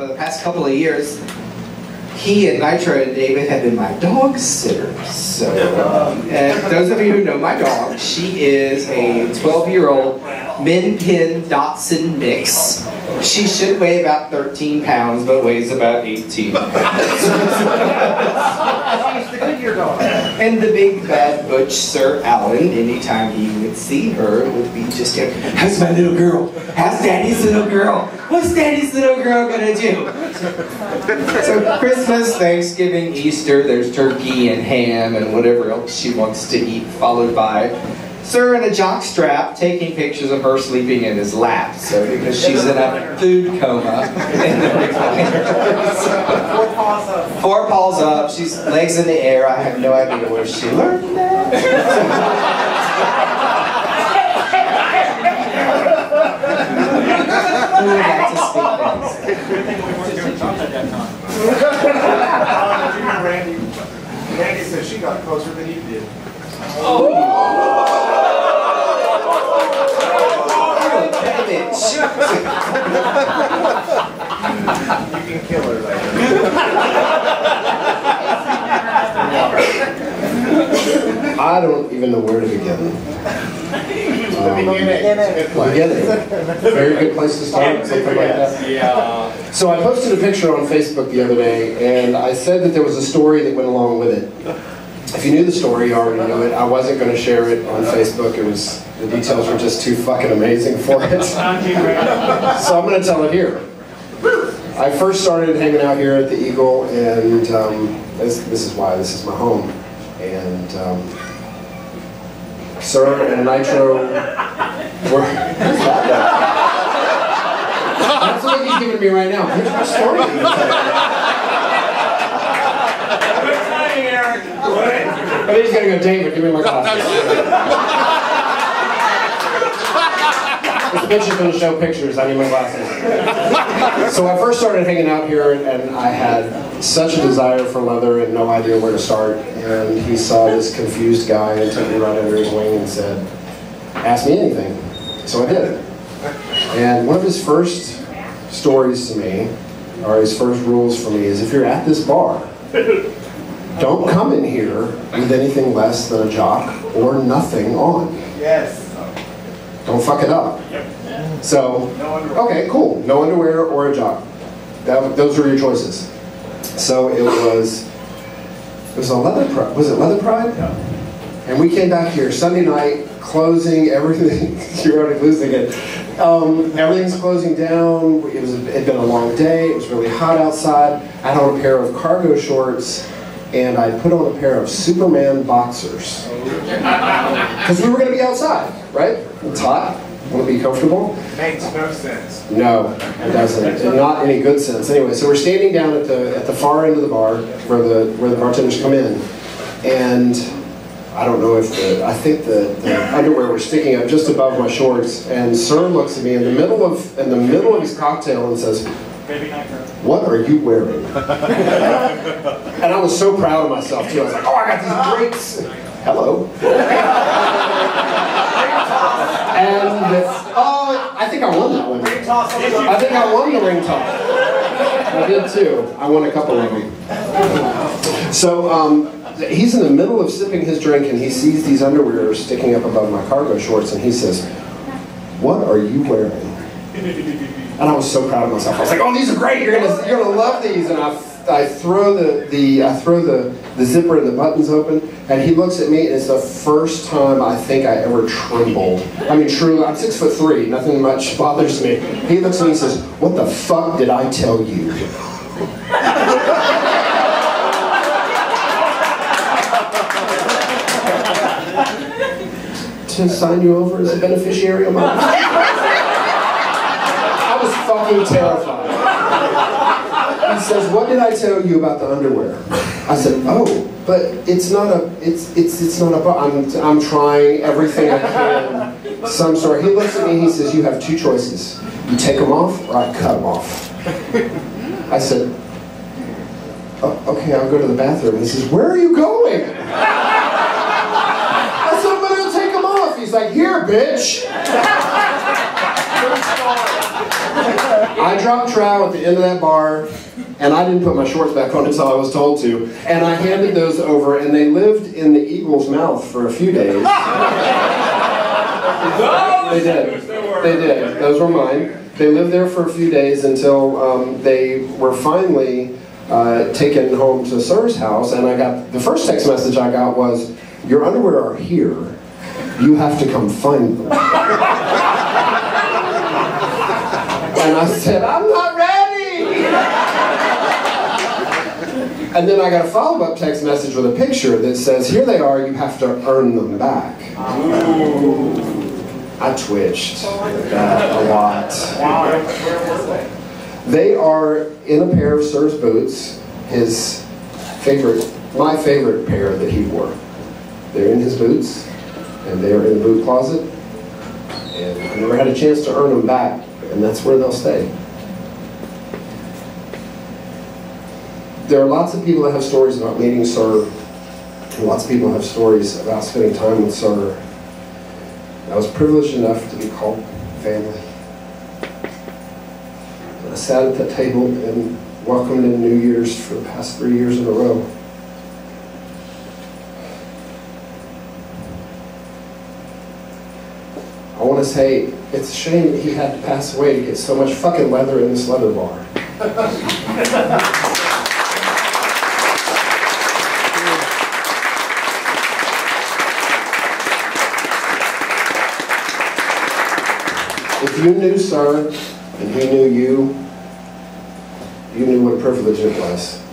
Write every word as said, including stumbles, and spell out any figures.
for the past couple of years, he and Nitro and David have been my dog sitters. So, um, and those of you who know my dog, she is a twelve-year-old Min Pin Dotson mix. She should weigh about thirteen pounds, but weighs about eighteen. She's the Goodyear dog. And the big bad butch Sir Alan, anytime he would see her, would be just like, "How's my little girl? How's Daddy's little girl? What's Daddy's little girl gonna do?" So Christmas, Thanksgiving, Easter, there's turkey and ham and whatever else she wants to eat, followed by Sir in a jockstrap taking pictures of her sleeping in his lap, so because she's in a food coma. In the so, four paws up. Four paws up. She's legs in the air. I have no idea where she learned that. Randy said she got closer than you did. Oh. You can kill her later. I don't even know where to begin. Um, begin it. Very good place to start. Something like that. Yeah. So I posted a picture on Facebook the other day, and I said that there was a story that went along with it. If you knew the story, you already know it. I wasn't going to share it on Facebook. It was, the details were just too fucking amazing for it. So I'm going to tell it here. I first started hanging out here at the Eagle, and um, this, this is why, this is my home. And um, Sir and Nitro were... That's what he's giving me right now. Here's my story. I think he's gonna go, "David, give me my glasses." This picture's gonna show pictures, I need my glasses. So I first started hanging out here, and I had such a desire for leather and no idea where to start. And he saw this confused guy and took me right under his wing and said, "Ask me anything." So I did. And one of his first stories to me, or his first rules for me, is if you're at this bar, don't come in here with anything less than a jock or nothing on. Yes. Don't fuck it up. Yep. So, okay, cool. No underwear or a jock. That, those were your choices. So it was, it was a leather pride. Was it leather pride? Yeah. And we came back here Sunday night, closing everything. You're already losing it. Um, everything's closing down. It was, it'd been a long day. It was really hot outside. I had on a pair of cargo shorts, and I put on a pair of Superman boxers. Because we were going to be outside, right? It's hot. Want to be comfortable? Makes no sense. No, it doesn't. And not any good sense. Anyway, so we're standing down at the at the far end of the bar where the where the bartenders come in, and I don't know if the I think the, the underwear was sticking up just above my shorts. And Sir looks at me in the middle of in the middle of his cocktail and says, "What are you wearing?" And I was so proud of myself too. I was like, "Oh, I got these drinks." Hello. And oh, I think I won that one. I think I won the ring toss. I did too. I won a couple of them. So um, he's in the middle of sipping his drink, and he sees these underwear sticking up above my cargo shorts, and he says, "What are you wearing?" And I was so proud of myself. I was like, "Oh, these are great! You're gonna, you're gonna love these!" And I, I throw the, the, I throw the, the zipper and the buttons open, and he looks at me, and it's the first time I think I ever trembled. I mean, truly, I'm six foot three. Nothing much bothers me. He looks at me and says, "What the fuck did I tell you?" "To sign you over as a beneficiary of mine." Fucking terrified. He says, "What did I tell you about the underwear?" I said, "Oh, but it's not a, it's, it's, it's not a, I'm, I'm trying everything I can." Some sort. He looks at me and he says, "You have two choices. You take them off, or I cut them off." I said, "Oh, okay, I'll go to the bathroom." He says, "Where are you going?" I said, "I'm gonna take them off." He's like, "Here, bitch." I dropped trow at the end of that bar, and I didn't put my shorts back on until I was told to. And I handed those over, and they lived in the eagle's mouth for a few days. They did. They did. Those were mine. They lived there for a few days until um, they were finally uh, taken home to Sir's house. And I got the first text message I got was, "Your underwear are here. You have to come find them." And I said, "I'm not ready." And then I got a follow-up text message with a picture that says, "Here they are. You have to earn them back." Ooh. I twitched that a lot. Where were they? They are in a pair of Sir's boots, his favorite, my favorite pair that he wore. They're in his boots, and they're in the boot closet, and I never had a chance to earn them back, and that's where they'll stay. There are lots of people that have stories about meeting Sir, and lots of people have stories about spending time with Sir. I was privileged enough to be called family. I sat at the table and welcomed in New Year's for the past three years in a row. I want to say, it's a shame that he had to pass away to get so much fucking leather in this leather bar. If you knew Sir, and he knew you, you knew what a privilege it was.